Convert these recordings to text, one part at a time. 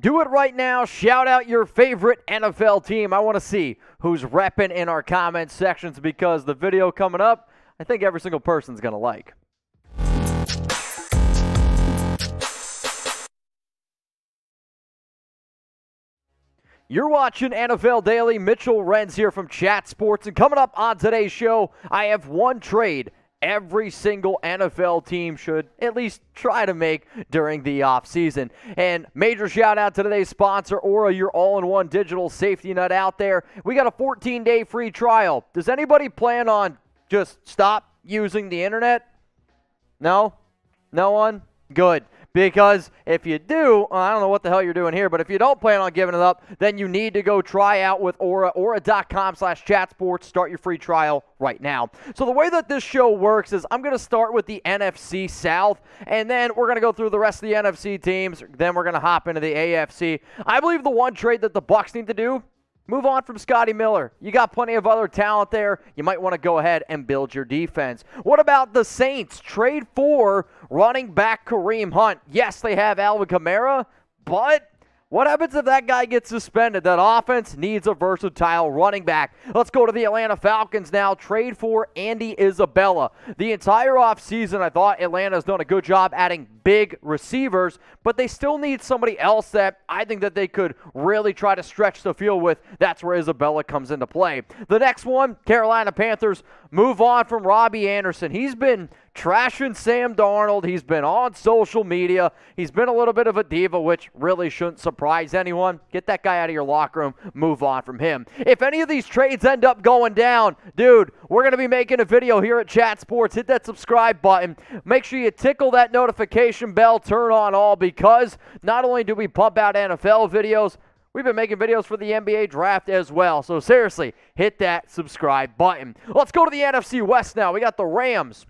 Do it right now. Shout out your favorite NFL team. I want to see who's repping in our comment sections, because the video coming up, I think every single person's going to like. You're watching NFL Daily. Mitchell Renz here from Chat Sports. And coming up on today's show, I have one trade every single NFL team should at least try to make during the offseason. And major shout out to today's sponsor, Aura, your all-in-one digital safety net out there. We got a 14-day free trial. Does anybody plan on just stop using the internet? No? No one? Good. Because if you do, I don't know what the hell you're doing here, but if you don't plan on giving it up, then you need to go try out with Aura, aura.com/chatsports. Start your free trial right now. So the way that this show works is I'm going to start with the NFC South, and then we're going to go through the rest of the NFC teams. Then we're going to hop into the AFC. I believe the one trade that the Bucs need to do, move on from Scotty Miller. You got plenty of other talent there. You might want to go ahead and build your defense. What about the Saints? Trade for running back Kareem Hunt. Yes, they have Alvin Kamara, but what happens if that guy gets suspended? That offense needs a versatile running back. Let's go to the Atlanta Falcons now. Trade for Andy Isabella. The entire offseason, I thought Atlanta's done a good job adding big receivers, but they still need somebody else that I think that they could really try to stretch the field with. That's where Isabella comes into play. The next one, Carolina Panthers, move on from Robbie Anderson. He's been trashing Sam Darnold. He's been on social media. He's been a little bit of a diva, which really shouldn't surprise anyone. Get that guy out of your locker room. Move on from him. If any of these trades end up going down, dude, we're going to be making a video here at Chat Sports. Hit that subscribe button. Make sure you tickle that notification bell. Turn on all, because not only do we pump out NFL videos, we've been making videos for the NBA draft as well. So seriously, hit that subscribe button. Let's go to the NFC West now. We got the Rams.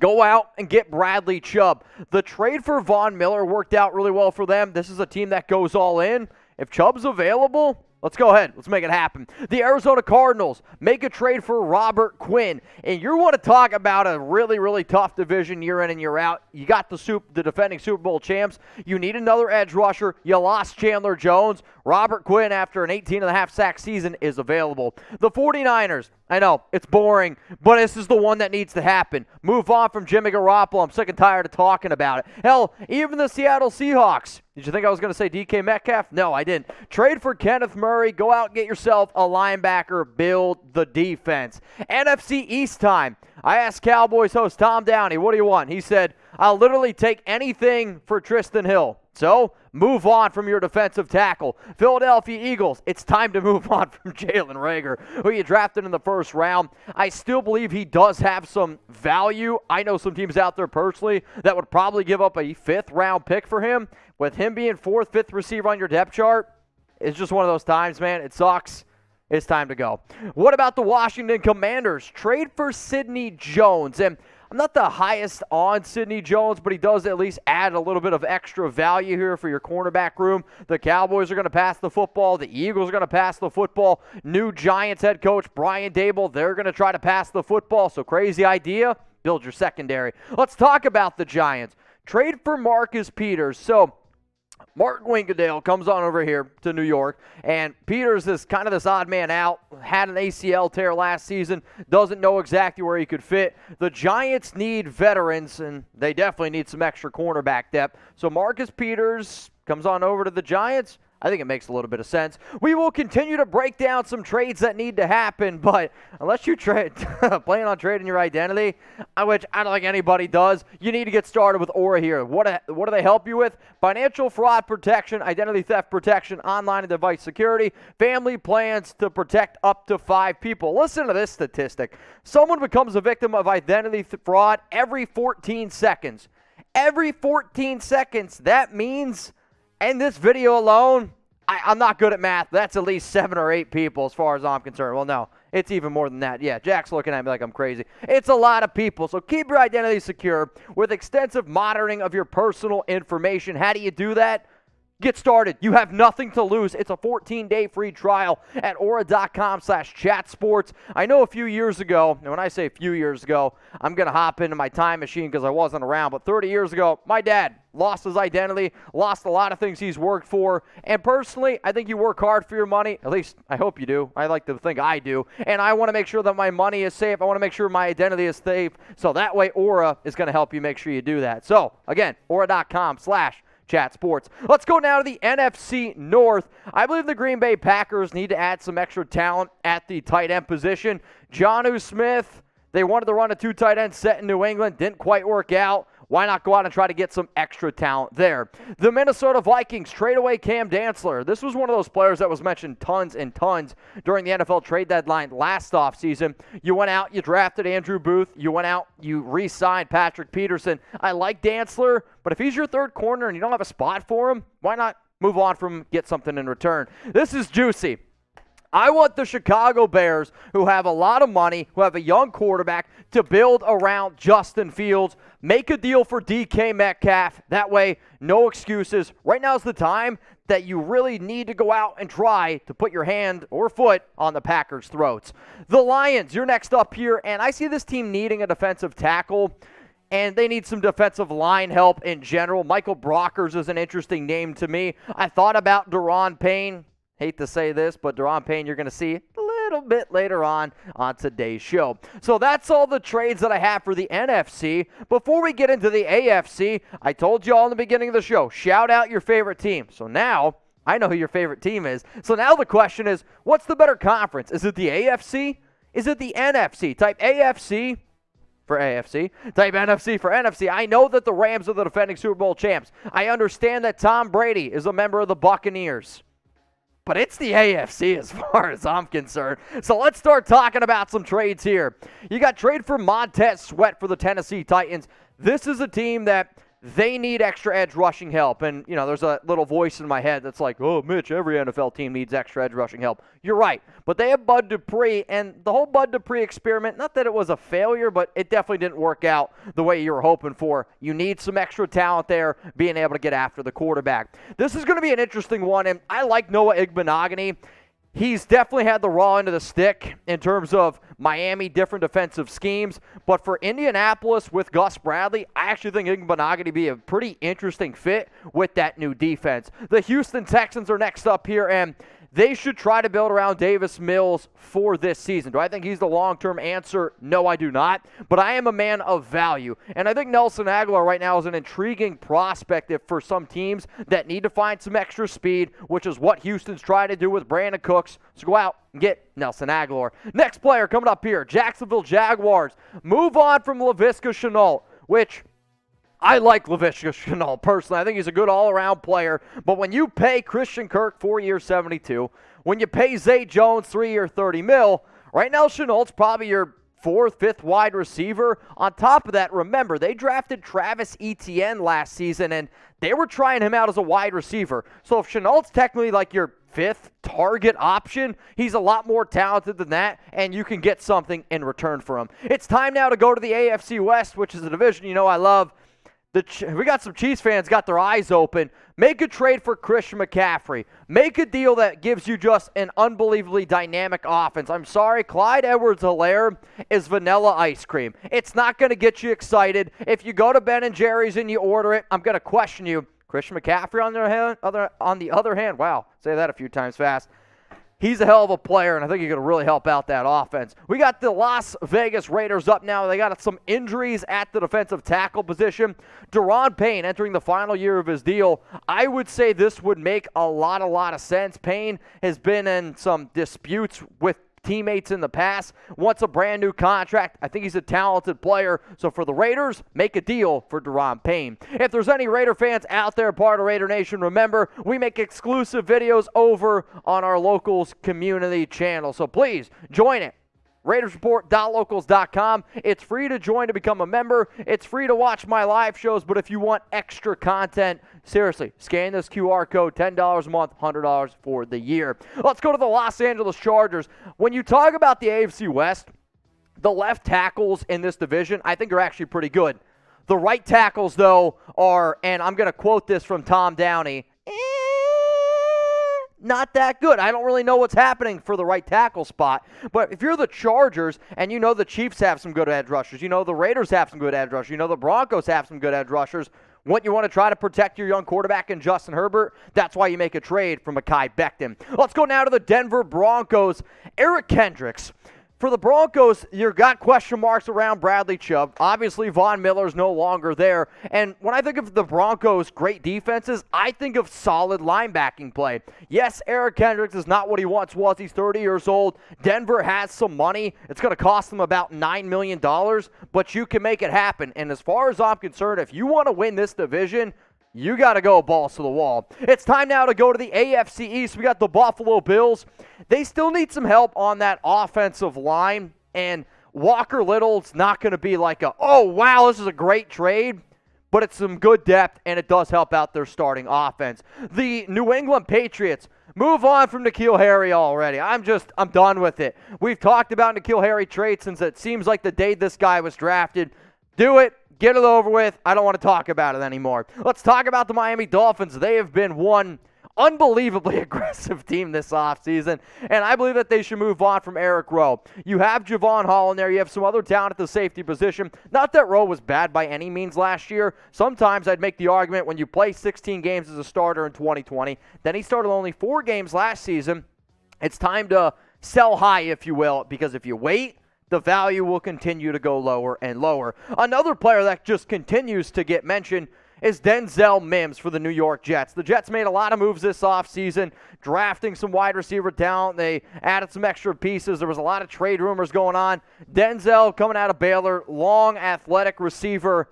Go out and get Bradley Chubb. The trade for Von Miller worked out really well for them. This is a team that goes all in. If Chubb's available, let's go ahead. Let's make it happen. The Arizona Cardinals make a trade for Robert Quinn. And you want to talk about a really, really tough division year in and year out. You got the defending Super Bowl champs. You need another edge rusher. You lost Chandler Jones. Robert Quinn, after an 18.5 sack season, is available. The 49ers, I know, it's boring, but this is the one that needs to happen. Move on from Jimmy Garoppolo. I'm sick and tired of talking about it. Hell, even the Seattle Seahawks. Did you think I was going to say DK Metcalf? No, I didn't. Trade for Kenneth Murray. Go out and get yourself a linebacker. Build the defense. NFC East time. I asked Cowboys host Tom Downey, what do you want? He said, I'll literally take anything for Trysten Hill. So, move on from your defensive tackle. Philadelphia Eagles, it's time to move on from Jalen Reagor, who you drafted in the first round. I still believe he does have some value. I know some teams out there personally that would probably give up a 5th-round pick for him. With him being 4th, 5th receiver on your depth chart, it's just one of those times, man. It sucks. It's time to go. What about the Washington Commanders? Trade for Sidney Jones. And I'm not the highest on Sidney Jones, but he does at least add a little bit of extra value here for your cornerback room. The Cowboys are going to pass the football. The Eagles are going to pass the football. New Giants head coach Brian Dable, they're going to try to pass the football. So crazy idea, build your secondary. Let's talk about the Giants. Trade for Marcus Peters. So Martin Winkadale comes on over here to New York, and Peters is kind of this odd man out, had an ACL tear last season, doesn't know exactly where he could fit. The Giants need veterans, and they definitely need some extra cornerback depth. So Marcus Peters comes on over to the Giants. I think it makes a little bit of sense. We will continue to break down some trades that need to happen, but unless you plan on trading your identity, which I don't think anybody does, you need to get started with Aura here. What do they help you with? Financial fraud protection, identity theft protection, online and device security, family plans to protect up to 5 people. Listen to this statistic. Someone becomes a victim of identity fraud every 14 seconds. Every 14 seconds, that means... And this video alone, I'm not good at math. That's at least 7 or 8 people as far as I'm concerned. Well, no, it's even more than that. Yeah, Jack's looking at me like I'm crazy. It's a lot of people, so keep your identity secure with extensive monitoring of your personal information. How do you do that? Get started. You have nothing to lose. It's a 14-day free trial at aura.com/chatsports. I know a few years ago, and when I say a few years ago, I'm going to hop into my time machine because I wasn't around, but 30 years ago, my dad lost his identity, lost a lot of things he's worked for, and personally, I think you work hard for your money. At least, I hope you do. I like to think I do, and I want to make sure that my money is safe. I want to make sure my identity is safe, so that way Aura is going to help you make sure you do that. So, again, aura.com/Chat Sports. Let's go now to the NFC North. I believe the Green Bay Packers need to add some extra talent at the tight end position. Jonnu Smith, they wanted to run a two tight end set in New England. Didn't quite work out. Why not go out and try to get some extra talent there? The Minnesota Vikings trade away Cam Dansler. This was one of those players that was mentioned tons and tons during the NFL trade deadline last offseason. You went out, you drafted Andrew Booth. You went out, you re-signed Patrick Peterson. I like Dansler, but if he's your third corner and you don't have a spot for him, why not move on from him, get something in return? This is juicy. I want the Chicago Bears, who have a lot of money, who have a young quarterback, to build around Justin Fields. Make a deal for DK Metcalf. That way, no excuses. Right now is the time that you really need to go out and try to put your hand or foot on the Packers' throats. The Lions, you're next up here, and I see this team needing a defensive tackle. And they need some defensive line help in general. Michael Brockers is an interesting name to me. I thought about Daron Payne. Hate to say this, but Daron Payne, you're going to see a little bit later on today's show. So that's all the trades that I have for the NFC. Before we get into the AFC, I told you all in the beginning of the show, shout out your favorite team. So now I know who your favorite team is. So now the question is, what's the better conference? Is it the AFC? Is it the NFC? Type AFC for AFC. Type NFC for NFC. I know that the Rams are the defending Super Bowl champs. I understand that Tom Brady is a member of the Buccaneers. But it's the AFC as far as I'm concerned. So let's start talking about some trades here. You got trade for Montez Sweat for the Tennessee Titans. This is a team that they need extra edge rushing help. And, you know, there's a little voice in my head that's like, oh, Mitch, every NFL team needs extra edge rushing help. You're right. But they have Bud Dupree, and the whole Bud Dupree experiment, not that it was a failure, but it definitely didn't work out the way you were hoping for. You need some extra talent there, being able to get after the quarterback. This is going to be an interesting one, and I like Noah Igbenogany. He's definitely had the raw end of the stick in terms of Miami, different defensive schemes. But for Indianapolis with Gus Bradley, I actually think Igbenogany would be a pretty interesting fit with that new defense. The Houston Texans are next up here, and they should try to build around Davis Mills for this season. Do I think he's the long-term answer? No, I do not. But I am a man of value. And I think Nelson Agholor right now is an intriguing prospect for some teams that need to find some extra speed, which is what Houston's trying to do with Brandon Cook. So go out and get Nelson Agholor. Next player coming up here, Jacksonville Jaguars. Move on from Laviska Shenault, which I like Laviska Shenault personally. I think he's a good all-around player. But when you pay Christian Kirk 4-year $72 million, when you pay Zay Jones 3-year $30 million, right now Chenault's probably your 4th, 5th wide receiver. On top of that, remember, they drafted Travis Etienne last season, and they were trying him out as a wide receiver. So if Chenault's technically like your 5th target option, he's a lot more talented than that, and you can get something in return for him. It's time now to go to the AFC West, which is a division you know I love. We got some Chiefs fans got their eyes open. Make a trade for Christian McCaffrey. Make a deal that gives you just an unbelievably dynamic offense. I'm sorry, Clyde Edwards-Helaire is vanilla ice cream. It's not going to get you excited. If you go to Ben & Jerry's and you order it, I'm going to question you. Christian McCaffrey, on the other hand, wow, say that a few times fast. He's a hell of a player, and I think he's going to really help out that offense. We got the Las Vegas Raiders up now. They got some injuries at the defensive tackle position. Daron Payne entering the final year of his deal. I would say this would make a lot of sense. Payne has been in some disputes with teammates in the past, wants a brand new contract. I think he's a talented player. So for the Raiders, make a deal for Daron Payne. If there's any Raider fans out there, part of Raider Nation, remember, we make exclusive videos over on our Locals community channel. So please join it. RaidersReport.locals.com. It's free to join to become a member. It's free to watch my live shows, but if you want extra content, seriously, scan this QR code, $10 a month, $100 for the year. Let's go to the Los Angeles Chargers. When you talk about the AFC West, the left tackles in this division, I think, are actually pretty good. The right tackles, though, are, and I'm going to quote this from Tom Downey, not that good. I don't really know what's happening for the right tackle spot. But if you're the Chargers and you know the Chiefs have some good edge rushers, you know the Raiders have some good edge rushers, you know the Broncos have some good edge rushers, what you want to try to protect your young quarterback in Justin Herbert, that's why you make a trade for Mekhi Becton. Let's go now to the Denver Broncos. Eric Kendricks. For the Broncos, you've got question marks around Bradley Chubb. Obviously, Von Miller's no longer there. And when I think of the Broncos' great defenses, I think of solid linebacking play. Yes, Eric Kendricks is not what he once was. He's 30 years old. Denver has some money. It's going to cost them about $9 million, but you can make it happen. And as far as I'm concerned, if you want to win this division, you got to go balls to the wall. It's time now to go to the AFC East. We got the Buffalo Bills. They still need some help on that offensive line, and Walker Little's not going to be like a, oh, wow, this is a great trade, but it's some good depth, and it does help out their starting offense. The New England Patriots move on from N'Keal Harry already. I'm done with it. We've talked about N'Keal Harry trade since it seems like the day this guy was drafted. Do it. Get it over with. I don't want to talk about it anymore. Let's talk about the Miami Dolphins. They have been one unbelievably aggressive team this offseason, and I believe that they should move on from Eric Rowe. You have Javon Hall in there. You have some other talent at the safety position. Not that Rowe was bad by any means last year. Sometimes I'd make the argument when you play 16 games as a starter in 2020, then he started only 4 games last season. It's time to sell high, if you will, because if you wait, the value will continue to go lower and lower. Another player that just continues to get mentioned is Denzel Mims for the New York Jets. The Jets made a lot of moves this offseason, drafting some wide receiver talent. They added some extra pieces. There was a lot of trade rumors going on. Denzel, coming out of Baylor, long, athletic receiver.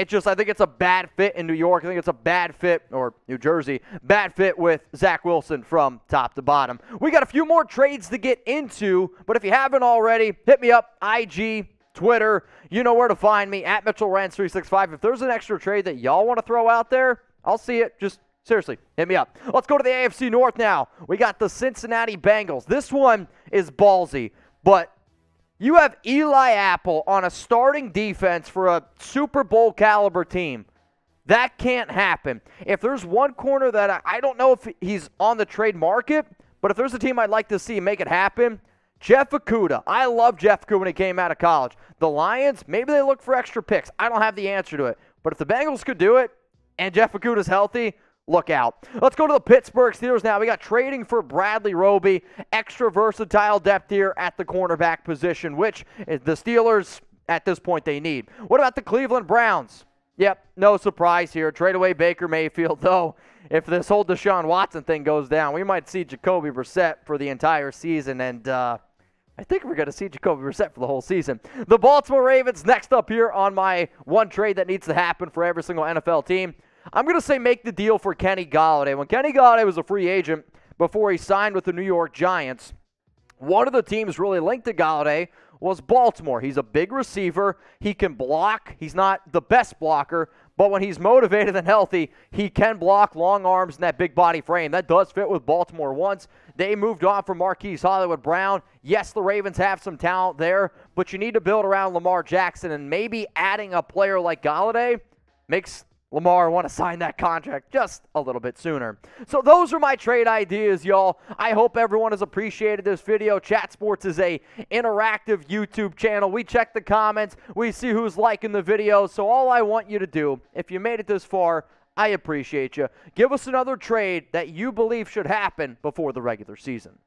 I think it's a bad fit in New York. I think it's a bad fit, or New Jersey, bad fit with Zach Wilson from top to bottom. We got a few more trades to get into, but if you haven't already, hit me up, IG, Twitter. You know where to find me, at MitchellRenz365. If there's an extra trade that y'all want to throw out there, I'll see it. Just seriously, hit me up. Let's go to the AFC North now. We got the Cincinnati Bengals. This one is ballsy, but you have Eli Apple on a starting defense for a Super Bowl caliber team. That can't happen. If there's one corner that I don't know if he's on the trade market, but if there's a team I'd like to see make it happen, Jeff Okudah. I love Jeff Okudah when he came out of college. The Lions, maybe they look for extra picks. I don't have the answer to it. But if the Bengals could do it and Jeff Okudah's healthy, look out. Let's go to the Pittsburgh Steelers now. We got trading for Bradley Roby, extra versatile depth here at the cornerback position, which the Steelers, at this point, they need. What about the Cleveland Browns? Yep, no surprise here. Trade away Baker Mayfield, though. If this whole Deshaun Watson thing goes down, we might see Jacoby Brissett for the entire season, and I think we're going to see Jacoby Brissett for the whole season. The Baltimore Ravens next up here on my one trade that needs to happen for every single NFL team. I'm going to say make the deal for Kenny Golladay. When Kenny Golladay was a free agent before he signed with the New York Giants, one of the teams really linked to Golladay was Baltimore. He's a big receiver. He can block. He's not the best blocker, but when he's motivated and healthy, he can block long arms and that big body frame. That does fit with Baltimore once. They moved on from Marquise Hollywood Brown. Yes, the Ravens have some talent there, but you need to build around Lamar Jackson, and maybe adding a player like Golladay makes Lamar want to sign that contract just a little bit sooner. So those are my trade ideas, y'all. I hope everyone has appreciated this video. Chat Sports is an interactive YouTube channel. We check the comments. We see who's liking the video. So all I want you to do, if you made it this far, I appreciate you. Give us another trade that you believe should happen before the regular season.